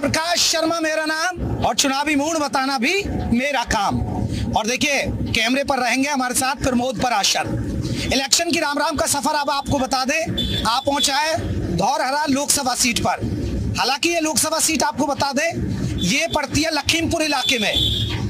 है प्रकाश शर्मा मेरा नाम और चुनावी मूड बताना भी मेरा काम। और देखिए कैमरे पर रहेंगे हमारे साथ प्रमोद पराशर। इलेक्शन की राम राम का सफर अब आपको बता दें आप पहुंचा है धौरहरा लोकसभा सीट पर। हालांकि ये लोकसभा सीट आपको बता दें ये पड़ती है लखीमपुर इलाके में,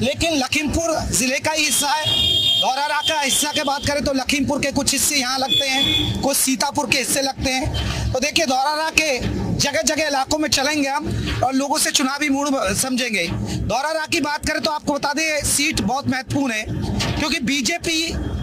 लेकिन लखीमपुर जिले का ही हिस्सा है। धौरहरा का हिस्सा की बात करें तो लखीमपुर के कुछ हिस्से यहाँ लगते हैं, कुछ सीतापुर के हिस्से लगते हैं। तो देखिए धौरहरा के जगह जगह इलाकों में चलेंगे हम और लोगों से चुनावी मूड समझेंगे। धौरहरा की बात करें तो आपको बता दें सीट बहुत महत्वपूर्ण है क्योंकि बीजेपी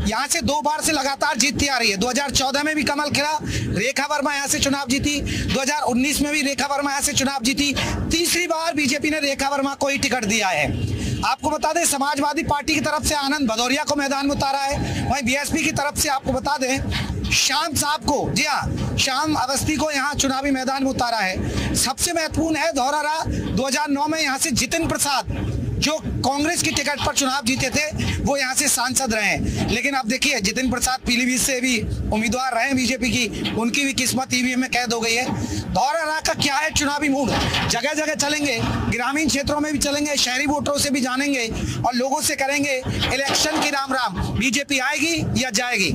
यहाँ से 2 बार से लगातार जीतती आ रही है। 2014 में भी कमल खिला, रेखा वर्मा यहाँ से चुनाव जीती, 2019 में भी रेखा वर्मा यहाँ से चुनाव जीती। तीसरी बार बीजेपी ने रेखा वर्मा को ही टिकट दिया है। आपको बता दें समाजवादी पार्टी की तरफ से आनंद भदौरिया को मैदान में उतारा है। वहीं बीएसपी की तरफ से आपको बता दें श्याम साहब को, जी हाँ श्याम अवस्थी को यहाँ चुनावी मैदान में उतारा है। सबसे महत्वपूर्ण है धौरहरा 2009 में यहाँ से जितेंद्र प्रसाद जो कांग्रेस की टिकट पर चुनाव जीते थे वो यहाँ से सांसद रहे, लेकिन आप देखिए जितेंद्र प्रसाद पीलीभीत से भी उम्मीदवार रहे बीजेपी की, उनकी भी किस्मत ईवीएम में कैद हो गई है। धौरहरा का क्या है चुनावी मूड, जगह जगह चलेंगे, ग्रामीण क्षेत्रों में भी चलेंगे, शहरी वोटरों से भी जानेंगे और लोगों से करेंगे इलेक्शन की राम राम, बीजेपी आएगी या जाएगी।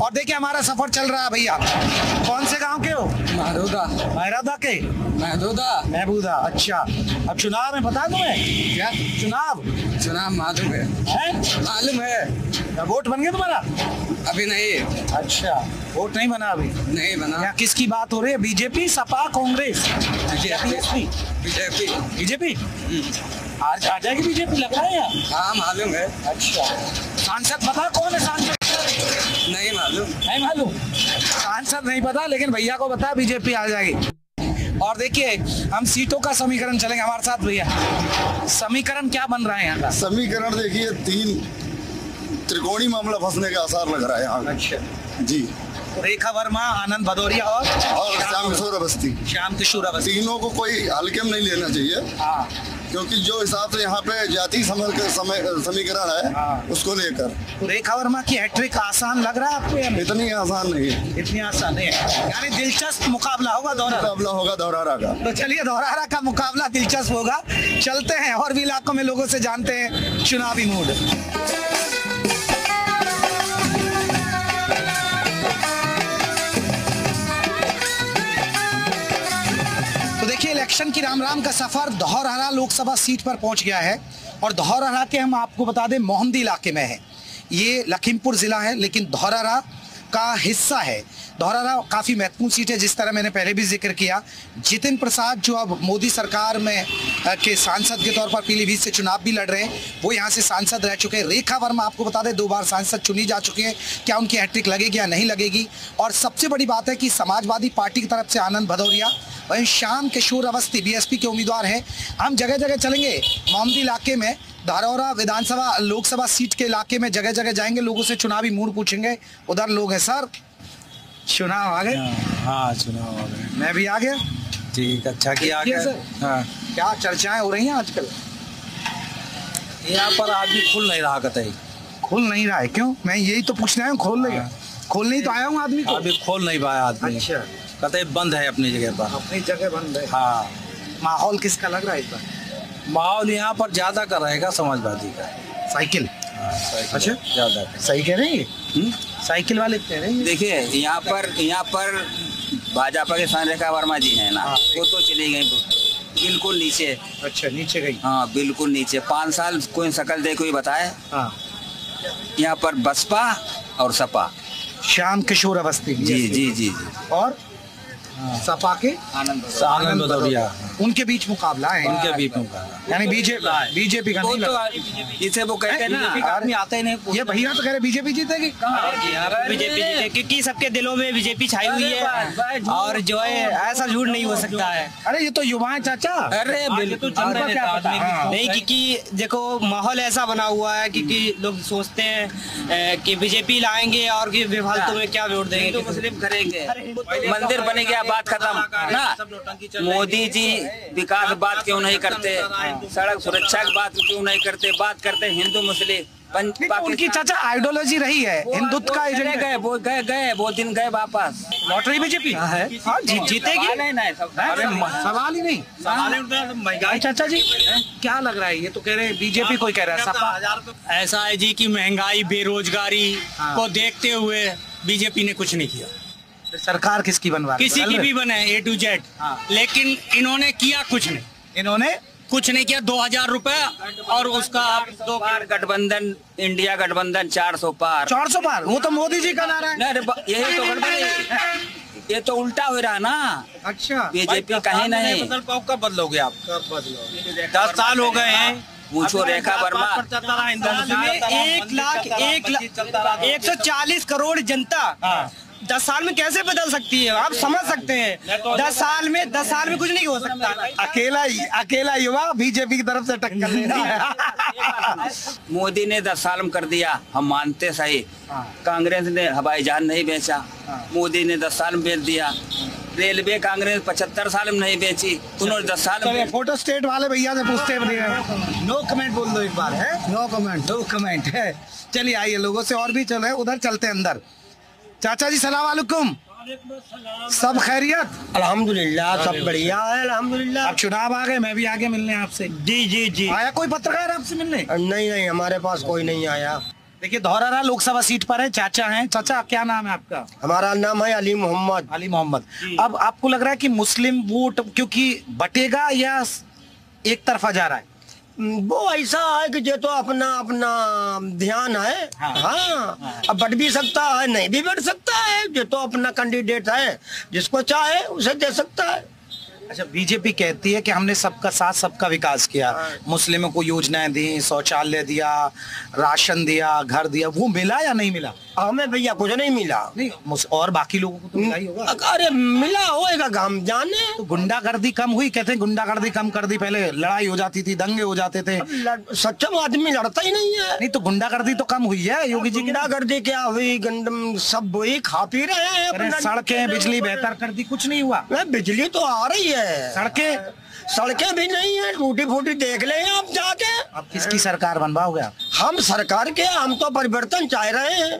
और देखिए हमारा सफर चल रहा है। भैया कौन से गांव के हो? महबूदा। अच्छा अब चुनाव है, बता दूं मैं क्या चुनाव मालूम है? मालूम है। वोट बन गया तुम्हारा? अभी नहीं। अच्छा वोट नहीं बना? अभी नहीं बना। या किसकी बात हो रही है, BJP, Sapa, Congress? BJP. BJP आज आ जाएगी बीजेपी लग रहा है यार? हाँ मालूम है। अच्छा सांसद बता कौन है सांसद? नहीं मालूम। नहीं मालूम, सांसद नहीं पता, लेकिन भैया को बता बीजेपी आ जाएगी। और देखिए हम सीटों का समीकरण चलेंगे हमारे साथ। भैया समीकरण क्या बन रहा है यहाँ का? समीकरण देखिए 3 त्रिकोणी मामला फंसने का आसार लग रहा है यहाँ। अच्छा जी। रेखा वर्मा, आनंद भदौरिया और श्याम किशोर अवस्थी, तीनों को कोई हल्के में नहीं लेना चाहिए। हाँ क्योंकि जो हिसाब से यहाँ पे जाति समीकरण है उसको लेकर तो रेखा वर्मा की हैट्रिक आसान लग रहा है आपको? इतनी आसान नहीं है, इतनी आसान नहीं है। यानी दिलचस्प मुकाबला होगा धौरहरा का। तो चलिए धौरहरा का मुकाबला दिलचस्प होगा, चलते हैं और भी इलाकों में लोगों से जानते हैं चुनावी मूड। इलेक्शन की राम राम का सफर धौरहरा लोकसभा सीट पर पहुंच गया है और धौरहरा के हम आपको बता दें मोहंदी इलाके में है। ये लखीमपुर जिला है लेकिन धौरहरा का हिस्सा है। धौरहरा काफ़ी महत्वपूर्ण सीट है, जिस तरह मैंने पहले भी जिक्र किया। जितेंद्र प्रसाद जो अब मोदी सरकार में के सांसद के तौर पर पीलीभीत से चुनाव भी लड़ रहे हैं, वो यहाँ से सांसद रह चुके हैं। रेखा वर्मा आपको बता दें 2 बार सांसद चुनी जा चुकी हैं। क्या उनकी हैट्रिक लगेगी या नहीं लगेगी? और सबसे बड़ी बात है कि समाजवादी पार्टी की तरफ से आनंद भदौरिया, वहीं श्याम किशोर अवस्थी बीएसपी के उम्मीदवार हैं। हम जगह जगह चलेंगे मोहम्मदी इलाके में, धौरहरा विधानसभा लोकसभा सीट के इलाके में जगह जगह जाएंगे, लोगों से चुनावी मूड पूछेंगे। उधर लोग हैं सर चुनाव आ गए? हाँ चुनाव आ गए। मैं भी आ गया। ठीक अच्छा किया आ गया। हाँ क्या चर्चाएं हो रही हैं आजकल यहाँ पर? आदमी खुल नहीं रहा, कतई खुल नहीं रहा है। क्यों? मैं यही तो पूछना है, खोल नहीं खोलने तो आया हूँ आदमी को, अभी खोल नहीं पाया आदमी। अच्छा कतई बंद है अपनी जगह पर, अपनी जगह बंद है। हाँ माहौल किसका लग रहा है इस बार? माहौल यहाँ पर ज्यादा का रहेगा समाजवादी का। साइकिल? अच्छा ज्यादा सही कह रहे हैं साइकिल वाले कह रहे हैं। देखिए यहाँ पर भाजपा के साथ रेखा वर्मा जी हैं ना, वो तो चली गई बिल्कुल नीचे। अच्छा नीचे गई? हाँ बिल्कुल नीचे। 5 साल कोई शकल दे कोई बताए। यहाँ पर बसपा और सपा, श्याम किशोर अवस्थी जी और सपा के आनंद भदौरिया, उनके बीच मुकाबला है। उनके बीच मुकाबला यानी बीजेपी का नहीं तो इसे वो कहते हैं ना आदमी आता ही नहीं। ये भैया तो कह रहे बीजेपी जीतेगी। बीजेपी जीतेगी क्योंकि सबके दिलों में बीजेपी छाई हुई है और जो है ऐसा झूठ नहीं हो सकता है। अरे ये तो युवा है चाचा। अरे नहीं क्योंकि देखो माहौल ऐसा बना हुआ है क्योंकि लोग सोचते हैं कि बीजेपी लाएंगे और कि विफलता में क्या वोट देंगे, मुस्लिम करेंगे, मंदिर बनेंगे, बात खत्म ना। मोदी जी विकास बात क्यों नहीं करते, सड़क सुरक्षा की बात क्यों नहीं करते, बात करते हिंदू मुस्लिम उनकी चाचा आइडियोलॉजी रही है हिंदुत्व का एजेंडा। गए वो दिन गए वापस। लॉटरी बीजेपी है जीतेगी। सवाल ही नहीं महंगाई। चाचा जी क्या लग रहा है, ये तो कह रहे हैं बीजेपी कोई कह रहा है। ऐसा है जी कि महंगाई बेरोजगारी को देखते हुए बीजेपी ने कुछ नहीं किया। सरकार किसकी बनवा, किसी की भी बने ए टू जेड, लेकिन इन्होंने किया कुछ नहीं। इन्होंने कुछ नहीं किया। 2000 रुपए और उसका आप दो बार गठबंधन, इंडिया गठबंधन 400 पार। 400 पार वो तो मोदी जी का नारा है। यही तो गड़बड़ी, ये तो उल्टा हो रहा ना। अच्छा बीजेपी कहीं नहीं। कब बदलोगे आप? 10 साल हो गए हैं। पूछो रेखा वर्मा। 1,40,000,000 जनता 10 साल में कैसे बदल सकती है? आप समझ सकते हैं 10 साल में कुछ नहीं हो सकता। अकेला युवा बीजेपी की तरफ से टक्कर ले रहा है। मोदी ने 10 साल में कर दिया, हम मानते सही। कांग्रेस ने हवाई जहाज नहीं बेचा, मोदी ने 10 साल में बेच दिया। रेलवे कांग्रेस 75 साल में नहीं बेची, उन्होंने 10 साल में। फोटो स्टेट वाले भैया से पूछते हैं। नो कमेंट बोल दो एक बार है। नो कमेंट है। चलिए आइए लोगों से और भी चल रहे उधर चलते अंदर। चाचा जी सलाम अलैकुम। सब खैरियत? अल्हम्दुलिल्लाह सब बढ़िया है अल्हम्दुलिल्लाह। आप चुनाव आ गए, मैं भी आगे मिलने आपसे। जी। आया कोई पत्रकार आपसे मिलने? नहीं हमारे पास कोई नहीं आया। देखिए धौरहरा लोकसभा सीट पर है, चाचा हैं। चाचा क्या नाम है आपका? हमारा नाम है अली मोहम्मद। अब आपको लग रहा है कि मुस्लिम वोट क्योंकि बटेगा या एक तरफा जा रहा है? वो ऐसा है कि जो तो अपना ध्यान है। हाँ। बढ़ भी सकता है, नहीं भी बढ़ सकता है। जो तो अपना कैंडिडेट है, जिसको चाहे उसे दे सकता है। अच्छा बीजेपी कहती है कि हमने सबका साथ सबका विकास किया, मुस्लिमों को योजनाएं दी, शौचालय दिया, राशन दिया, घर दिया। वो मिला या नहीं मिला? हमें भैया कुछ नहीं मिला। नहीं और बाकी लोगों को तो मिला ही होगा। अरे मिला होएगा, हम जाने। तो गुंडागर्दी कम हुई? कहते हैं गुंडागर्दी कम कर दी, पहले लड़ाई हो जाती थी, दंगे हो जाते थे। सक्षम आदमी लड़ता ही नहीं है। नहीं तो गुंडागर्दी तो कम हुई है योगी जी। गुंडागर्दी क्या हुई, गंदम सब वही खा पी रहे हैं। सड़कें बिजली बेहतर कर दी, कुछ नहीं हुआ। बिजली तो आ रही है, सड़कें भी नहीं है। टूटी फूटी देख ले आप जाके। अब किसकी सरकार बनवाओगे आप? हम सरकार के, हम तो परिवर्तन चाह रहे हैं।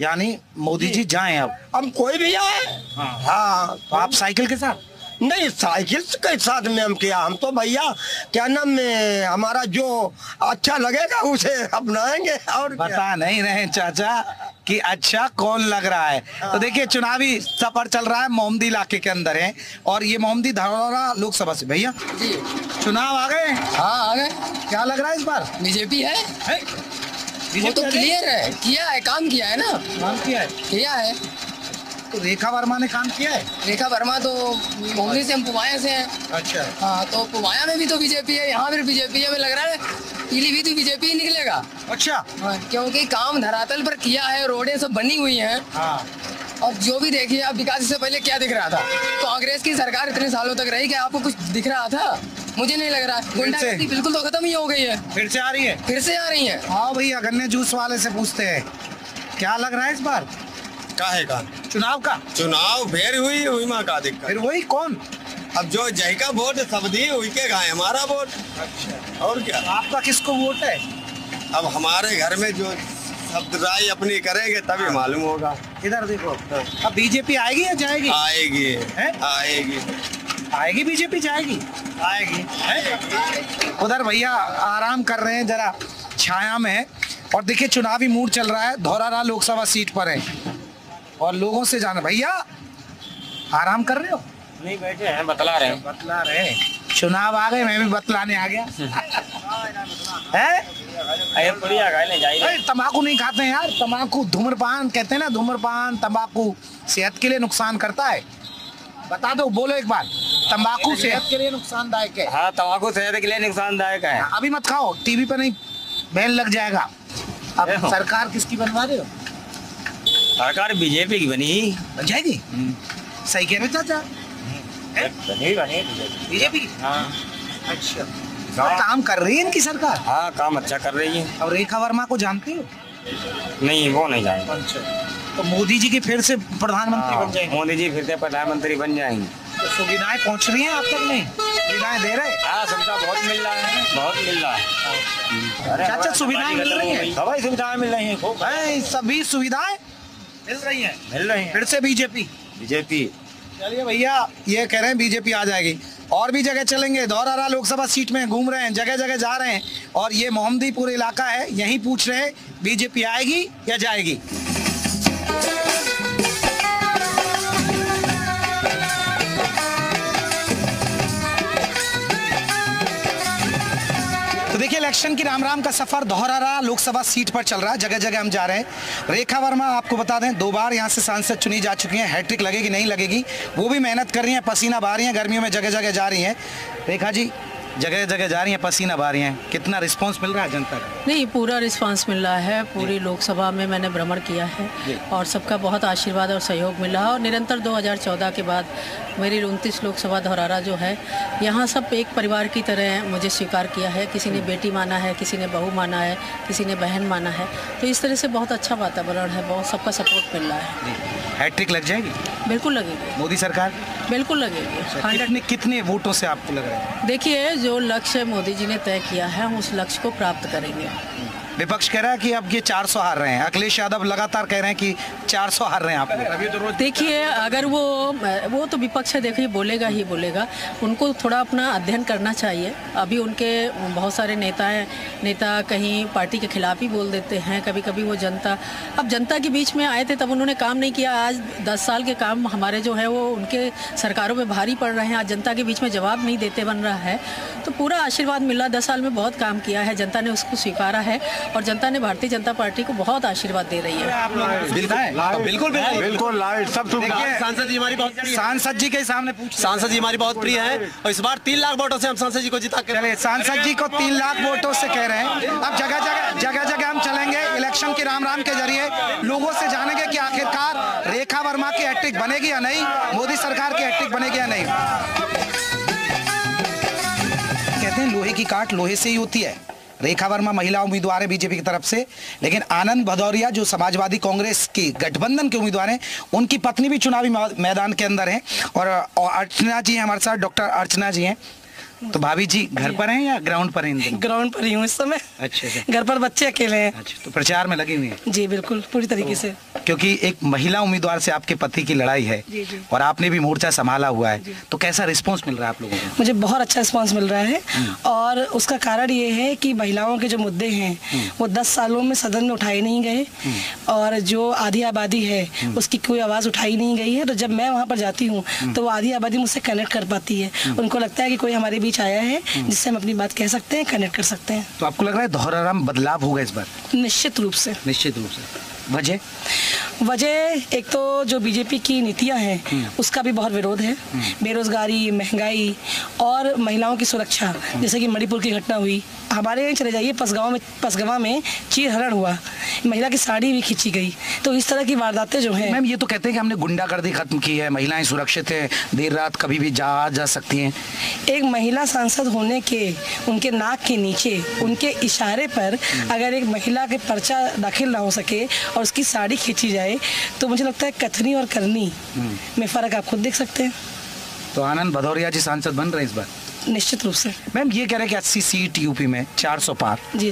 यानी मोदी जी जाएं अब? हम कोई भी आए। हाँ। तो आप साइकिल के साथ? नहीं, साइकिल के साथ में हम क्या, हम तो भैया क्या नाम है, हमारा जो अच्छा लगेगा उसे अपनाएंगे। और बता नहीं रहे चाचा कि अच्छा कौन लग रहा है। तो देखिए चुनावी सफर चल रहा है, मोहम्मदी इलाके के अंदर है और ये मोहम्मदी धौरहरा लोकसभा से। भैया जी चुनाव आ गए? हाँ आ गए। क्या लग रहा है इस बार? बीजेपी है। वो तो क्लियर है, किया है, काम किया है ना। काम किया है। तो रेखा वर्मा ने काम किया है? रेखा वर्मा तो मोहम्मदी से, हम पुवाया से हैं। अच्छा हाँ, तो पुवाया में भी तो बीजेपी है, यहाँ भी बीजेपी है। हमें लग रहा है पीलीभीत भी बीजेपी ही निकलेगा। अच्छा हाँ, क्योंकि काम धरातल पर किया है, रोडें सब बनी हुई हैं। हाँ। और जो भी देखिए आप, विकास इससे पहले क्या दिख रहा था? कांग्रेस की सरकार इतने सालों तक रही, क्या आपको कुछ दिख रहा था? मुझे नहीं लग रहा। गुंडागर्दी बिल्कुल तो खत्म ही हो गई है। फिर से आ रही है। हाँ भैया गन्ने जूस वाले से पूछते हैं, क्या लग रहा है इस बार का चुनाव का? चुनाव फेर हुई माँ का दिक्कत। फिर वही कौन? अब जो जयका वोट सब दी हुई के गाय हमारा वोट। अच्छा और क्या आपका किसको वोट है? अब हमारे घर में जो शब्द राय अपनी करेंगे तभी मालूम होगा। इधर देखो अब बीजेपी आएगी या जाएगी? आएगी। बीजेपी जाएगी। उधर भैया आराम कर रहे हैं जरा छाया में। और देखिये चुनावी मूड चल रहा है, धौरहरा लोकसभा सीट पर है और लोगों से जाना। भैया आराम कर रहे हो? नहीं बैठे हैं, बतला रहे हैं। चुनाव आ गए, मैं भी बतलाने आ गया। है तम्बाकू नहीं खाते हैं यार? तम्बाकू धूम्रपान कहते हैं ना, धूम्रपान तम्बाकू सेहत के लिए नुकसान करता है। बता दो, बोलो एक बार। तम्बाकू सेहत के लिए नुकसानदायक है? हाँ तम्बाकू सेहत के लिए नुकसानदायक है। अभी मत खाओ, टीवी पर नहीं बैन लग जाएगा। अब सरकार किसकी बनवा रहे हो? सरकार बीजेपी की बन जाएगी। सही कह रहे चाचा? बीजेपी। हाँ। अच्छा काम कर रही है इनकी सरकार? हाँ काम अच्छा कर रही है। और रेखा वर्मा को जानते हो? नहीं वो नहीं जानते। अच्छा तो मोदी जी के फिर से प्रधानमंत्री बन जाएंगे। तो सुविधाएं पहुंच रही हैं आप तक? नहीं, सुविधाएं दे रहे हैं, सुविधा बहुत मिल रहा है, बहुत मिल रहा है। अच्छा, सुविधाएं मिल रही है, हवाई सुविधाएं मिल रही है, सभी सुविधाएं मिल रही है, मिल रही है। फिर से बीजेपी बीजेपी, चलिए भैया ये कह रहे हैं बीजेपी आ जाएगी, और भी जगह चलेंगे। धौरहरा लोकसभा सीट में घूम रहे हैं, जगह जगह जा रहे हैं, और ये मोहम्मदीपुर इलाका है, यहीं पूछ रहे हैं बीजेपी आएगी या जाएगी। तो देखिए, इलेक्शन की राम राम का सफर धौरहरा लोकसभा सीट पर चल रहा है, जगह जगह हम जा रहे हैं। रेखा वर्मा आपको बता दें 2 बार यहाँ से सांसद चुनी जा चुकी हैं, हैट्रिक लगेगी नहीं लगेगी वो भी मेहनत कर रही हैं, पसीना बहा रही हैं, गर्मियों में जगह जगह जा रही हैं। रेखा जी जगह जगह जा रही हैं, पसीना बहा रही हैं, कितना रिस्पांस मिल रहा है जनता का? नहीं, पूरा रिस्पांस मिल रहा है, पूरी लोकसभा में मैंने भ्रमण किया है और सबका बहुत आशीर्वाद और सहयोग मिला, और निरंतर 2014 के बाद मेरी 29 लोकसभा धौरहरा जो है, यहाँ सब एक परिवार की तरह मुझे स्वीकार किया है, किसी ने बेटी माना है, किसी ने बहू माना है, किसी ने बहन माना है, तो इस तरह से बहुत अच्छा वातावरण है, बहुत सबका सपोर्ट मिल रहा है। हैट्रिक लग जाएगी? बिल्कुल लगेगी, मोदी सरकार बिल्कुल लगेगी। कितने वोटों से आपको लग रहा है? देखिए, जो लक्ष्य मोदी जी ने तय किया है हम उस लक्ष्य को प्राप्त करेंगे। विपक्ष कह रहा है कि अब ये 400 हार रहे हैं, अखिलेश यादव लगातार कह रहे हैं कि 400 हार रहे हैं आप। देखिए, अगर वो तो विपक्ष है, देखिए बोलेगा ही बोलेगा, उनको थोड़ा अपना अध्ययन करना चाहिए। अभी उनके बहुत सारे नेता कहीं पार्टी के खिलाफ ही बोल देते हैं, कभी कभी वो जनता के बीच में आए थे तब उन्होंने काम नहीं किया, आज 10 साल के काम हमारे जो है वो उनके सरकारों में भारी पड़ रहे हैं, आज जनता के बीच में जवाब नहीं देते बन रहा है। तो पूरा आशीर्वाद मिला, 10 साल में बहुत काम किया है, जनता ने उसको स्वीकारा है और जनता ने भारतीय जनता पार्टी को बहुत आशीर्वाद दे रही है। बिल्कुल बिल्कुल लाइट सब। सांसद जी के सामने पूछ, सांसद जी हमारी बहुत प्रिय है और इस बार 3 लाख वोटों से हम सांसद जी को जिता कर, सांसद जी को 3 लाख वोटों से कह रहे हैं। अब जगह जगह जगह जगह हम चलेंगे, इलेक्शन के राम राम के जरिए लोगों से जानेंगे कि आखिरकार रेखा वर्मा की हैट्रिक बनेगी या नहीं, मोदी सरकार की हैट्रिक बनेगी या नहीं। कहते हैं लोहे की काट लोहे से ही होती है। रेखा वर्मा महिला उम्मीदवार है बीजेपी की तरफ से, लेकिन आनंद भदौरिया जो समाजवादी कांग्रेस की गठबंधन के उम्मीदवार हैं, उनकी पत्नी भी चुनावी मैदान के अंदर हैं, और अर्चना जी हमारे साथ, डॉक्टर अर्चना जी हैं। तो भाभी जी घर पर हैं या ग्राउंड पर हैं? ग्राउंड पर ही हूँ इस समय। अच्छा, घर पर बच्चे अकेले हैं। अच्छा, तो प्रचार में लगी हुई हैं? जी बिल्कुल, पूरी तरीके से, क्योंकि एक महिला उम्मीदवार से आपके पति की लड़ाई है और आपने भी मोर्चा संभाला हुआ है, तो कैसा रिस्पांस मिल रहा है आप लोगों को? मुझे बहुत अच्छा रिस्पांस मिल रहा है, और उसका कारण ये है कि महिलाओं के जो मुद्दे हैं वो 10 सालों में सदन में उठाए नहीं गए, और जो आधी आबादी है उसकी कोई आवाज़ उठाई नहीं गई है। तो जब मैं वहाँ पर जाती हूँ तो वो आधी आबादी मुझसे कनेक्ट कर पाती है, उनको लगता है कि कोई हमारे आया है जिससे हम अपनी बात कह सकते हैं, कनेक्ट कर सकते हैं। तो आपको लग रहा है धौरहरा में बदलाव होगा इस बार? निश्चित रूप से, निश्चित रूप से। वजह एक तो जो बीजेपी की नीतियां हैं उसका भी बहुत विरोध है, बेरोजगारी, महंगाई और महिलाओं की सुरक्षा, जैसे कि मणिपुर की घटना हुई। हमारे यहाँ चले जाइए, पसगावा में चीरहरण हुआ, महिला की साड़ी भी खींची गई, तो इस तरह की वारदातें जो हैं। मैम, ये तो कहते हैं कि हमने गुंडागर्दी खत्म की है, महिलाएं सुरक्षित हैं, देर रात कभी भी जा सकती हैं। एक महिला सांसद होने के, उनके नाक के नीचे, उनके इशारे पर अगर एक महिला के पर्चा दाखिल ना हो सके और उसकी साड़ी खींची जाए, तो मुझे लगता है कथनी और करनी में फ़र्क आप खुद देख सकते हैं। तो आनंद भदौरिया जी सांसद बन रहे हैं इस बार? निश्चित रूप से। मैम, ये कह रहे हैं कि 80 सीट यूपी में, 400 पार। जी,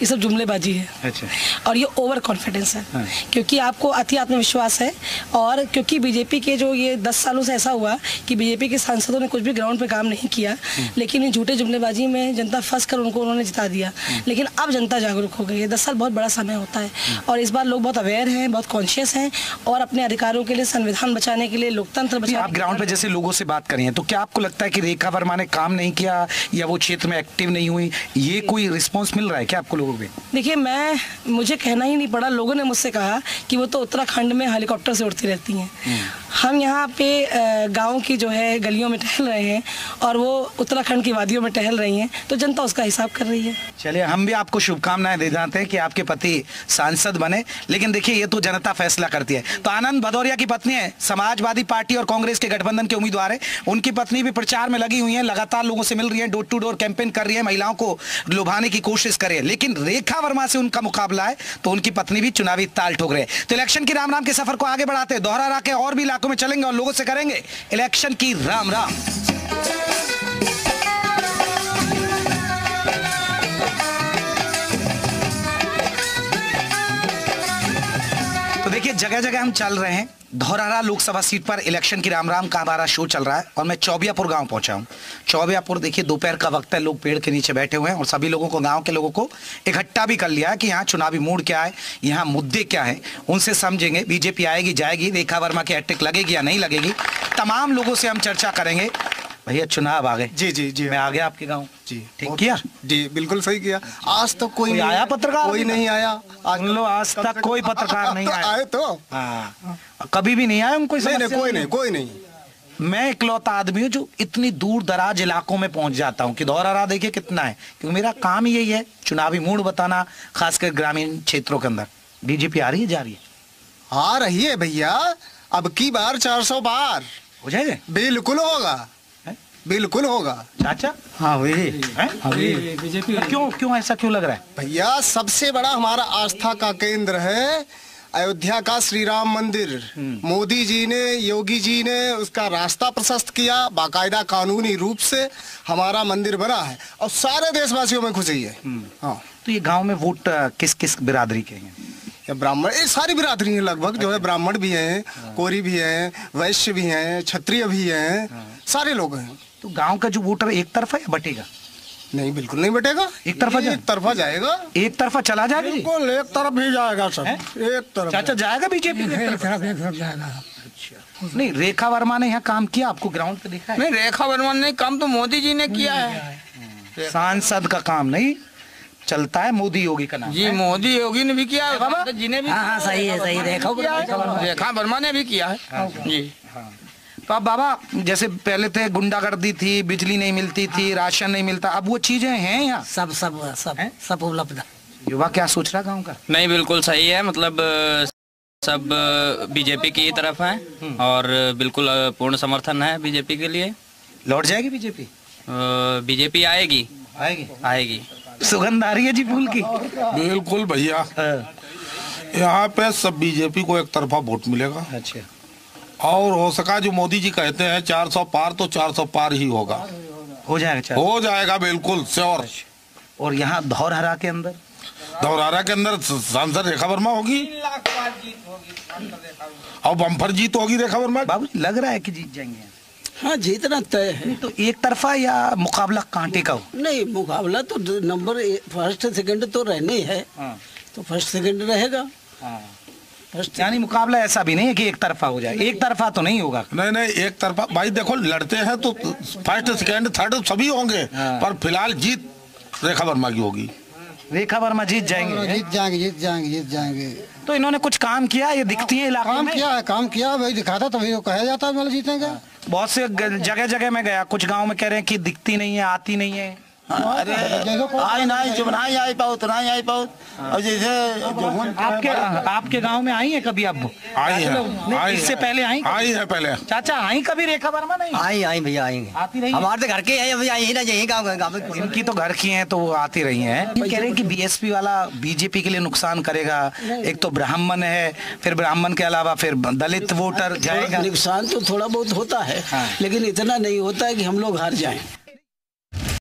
ये सब जुमलेबाजी है। अच्छा। और ये ओवर कॉन्फिडेंस है, हाँ। क्योंकि आपको अति आत्मविश्वास है, और क्योंकि बीजेपी के जो ये 10 सालों से ऐसा हुआ कि बीजेपी के सांसदों ने कुछ भी ग्राउंड पे काम नहीं किया, लेकिन इन झूठे जुमलेबाजी में जनता फंस कर उनको उन्होंने जिता दिया। लेकिन अब जनता जागरूक हो गई है, 10 साल बहुत बड़ा समय होता है, और इस बार लोग बहुत अवेयर हैं, बहुत कॉन्शियस हैं, और अपने अधिकारों के लिए, संविधान बचाने के लिए, लोकतंत्र बचाने। आप ग्राउंड पर जैसे लोगों से बात करें, तो क्या आपको लगता है कि रेखा वर्मा ने काम नहीं किया या वो क्षेत्र में एक्टिव नहीं हुई, ये कोई रिस्पांस मिल रहा है क्या आपको लोगों में? देखिए, मुझे कहना ही नहीं पड़ा, लोगों ने मुझसे कहा कि वो तो उत्तराखंड में हेलीकॉप्टर से उड़ती रहती हैं, हम यहाँ पे गाँव की जो है गलियों में टहल रहे हैं और वो उत्तराखंड की वादियों में टहल रही हैं, तो जनता उसका हिसाब कर रही है। चलिए, हम भी आपको शुभकामनाएं दे जाते हैं कि आपके पति सांसद बने, लेकिन देखिए ये तो जनता फैसला करती है। तो आनंद भदौरिया की पत्नी है, समाजवादी पार्टी और कांग्रेस के गठबंधन के उम्मीदवार है, उनकी पत्नी भी प्रचार में लगी हुई है, लगातार लोगों से मिल रही है, डोर टू डोर कैंपेन कर रही है, महिलाओं को लुभाने की कोशिश कर रही है, लेकिन रेखा वर्मा से उनका मुकाबला है, तो उनकी पत्नी भी चुनावी ताल ठोक रहे हैं। तो इलेक्शन की राम राम के सफर को आगे बढ़ाते हैं, धौरहरा के और भी इलाके इलाकों में चलेंगे और लोगों से करेंगे इलेक्शन की राम राम। तो देखिए जगह जगह हम चल रहे हैं। धौरहरा लोकसभा सीट पर इलेक्शन की राम राम का हमारा शो चल रहा है और मैं चौबियापुर गांव पहुंचा हूं। चौबियापुर देखिए दोपहर का वक्त है, लोग पेड़ के नीचे बैठे हुए हैं और सभी लोगों को, गांव के लोगों को इकट्ठा भी कर लिया है कि यहाँ चुनावी मूड क्या है, यहाँ मुद्दे क्या हैं, उनसे समझेंगे। बीजेपी आएगी जाएगी, रेखा वर्मा की हैट्रिक लगेगी या नहीं लगेगी, तमाम लोगों से हम चर्चा करेंगे। भैया चुनाव आ गए? जी जी जी मैं आ गया आपके गांव। जी ठीक किया जी, बिल्कुल सही किया। आज तो कोई आया पत्रकार? कोई नहीं आया आज तक, कोई पत्रकार नहीं आया। आए तो कभी भी नहीं आया उनको, कोई नहीं। मैं इकलौता आदमी हूँ जो इतनी दूर दराज इलाकों में पहुंच जाता हूँ कि धौरहरा देखिए कितना है, क्योंकि मेरा काम यही है चुनावी मूड बताना, खासकर ग्रामीण क्षेत्रों के अंदर। बीजेपी आ रही है जा रही है? आ रही है भैया, अब की बार 400 बार हो जाएगा। बिल्कुल होगा, बिल्कुल होगा चाचा। हाँ वही बीजेपी। क्यों ऐसा क्यों लग रहा है? भैया सबसे बड़ा हमारा आस्था का केंद्र है अयोध्या का श्री राम मंदिर। मोदी जी ने, योगी जी ने उसका रास्ता प्रशस्त किया, बाकायदा कानूनी रूप से हमारा मंदिर बना है और सारे देशवासियों में खुशी है। हाँ तो ये गांव में वोट किस किस बिरादरी के हैं? ब्राह्मण, ये सारी बिरादरी है लगभग जो है, ब्राह्मण भी है, कोरी भी है, वैश्य भी है, क्षत्रिय भी है, सारे लोग हैं। तो गांव का जो वोटर एक तरफा है बटेगा? नहीं बिल्कुल नहीं बटेगा, एक तरफा जाएगा। एक तरफा चला जाएगा? बिल्कुल एक तरफ भी जाएगा सब, एक तरफ। चाचा जाएगा बीजेपी? नहीं रेखा वर्मा ने यहाँ काम किया, आपको ग्राउंड पे देखा? नहीं रेखा वर्मा ने काम तो मोदी जी ने किया है। सांसद का काम नहीं चलता है, मोदी योगी का नाम। जी मोदी योगी ने भी किया है, बाबा जी ने भी। हाँ सही है सही, रेखा वर्मा ने भी किया है जी। तो अब बाबा जैसे पहले थे गुंडागर्दी थी, बिजली नहीं मिलती थी, राशन नहीं मिलता, अब वो चीजें हैं यहाँ सब सब सब है? सब उपलब्ध। युवा क्या सोच रहा गांव का? नहीं बिल्कुल सही है, मतलब सब बीजेपी की तरफ है और बिल्कुल पूर्ण समर्थन है बीजेपी के लिए। लौट जाएगी बीजेपी? बीजेपी आएगी आएगी आएगी। सुगंध आ रही है जी फूल की? बिल्कुल भैया, यहाँ पे सब बीजेपी को एक तरफा वोट मिलेगा। अच्छा। और हो सका जो मोदी जी कहते हैं 400 पार तो 400 पार ही होगा, हो जाएगा बिल्कुल श्योर। और यहाँ धौरहरा के अंदर सांसद रेखा वर्मा होगी और बम्पर जीत होगी रेखा वर्मा। बाबू लग रहा है कि जीत जाएंगे? हाँ जीतना तय है। तो एक तरफा या मुकाबला कांटे का हो? नहीं मुकाबला तो नंबर फर्स्ट सेकंड तो रहने ही है। हाँ। तो फर्स्ट सेकंड रहेगा। हाँ। यानी मुकाबला ऐसा भी नहीं है कि एक तरफा हो जाए? एक तरफा तो नहीं होगा। नहीं नहीं एक तरफा भाई देखो, लड़ते हैं तो फर्स्ट सेकंड थर्ड सभी होंगे। हाँ। पर फिलहाल जीत रेखा वर्मा की होगी। रेखा वर्मा जीत जाएंगे? जीत जाएंगे। तो इन्होंने कुछ काम किया ये दिखती है इलाके में? काम किया भाई, दिखाता तभी कहा जाता है जीतेगा। बहुत से जगह जगह में गया, कुछ गांव में कह रहे हैं कि दिखती नहीं है, आती नहीं है। अरे आई ना जब नहीं आई पाओ तो नहीं आई पाओ। और जैसे आपके गांव में आई है कभी? अब आई है, इससे पहले आई है पहले। चाचा आई कभी रेखा वर्मा? नहीं आई भैया, आएंगे आती रही। हमारे घर के आई ना, यही गाँव इनकी तो घर की है तो वो आती रही है। कह रहे हैं कि बीएसपी वाला बीजेपी के लिए नुकसान करेगा, एक तो ब्राह्मण है, फिर ब्राह्मण के अलावा फिर दलित वोटर जाएगा। नुकसान तो थोड़ा बहुत होता है लेकिन इतना नहीं होता है कि हम लोग हार जाए।